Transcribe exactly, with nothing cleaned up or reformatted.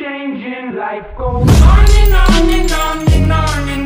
Changing, life goes on and on and on and on and on.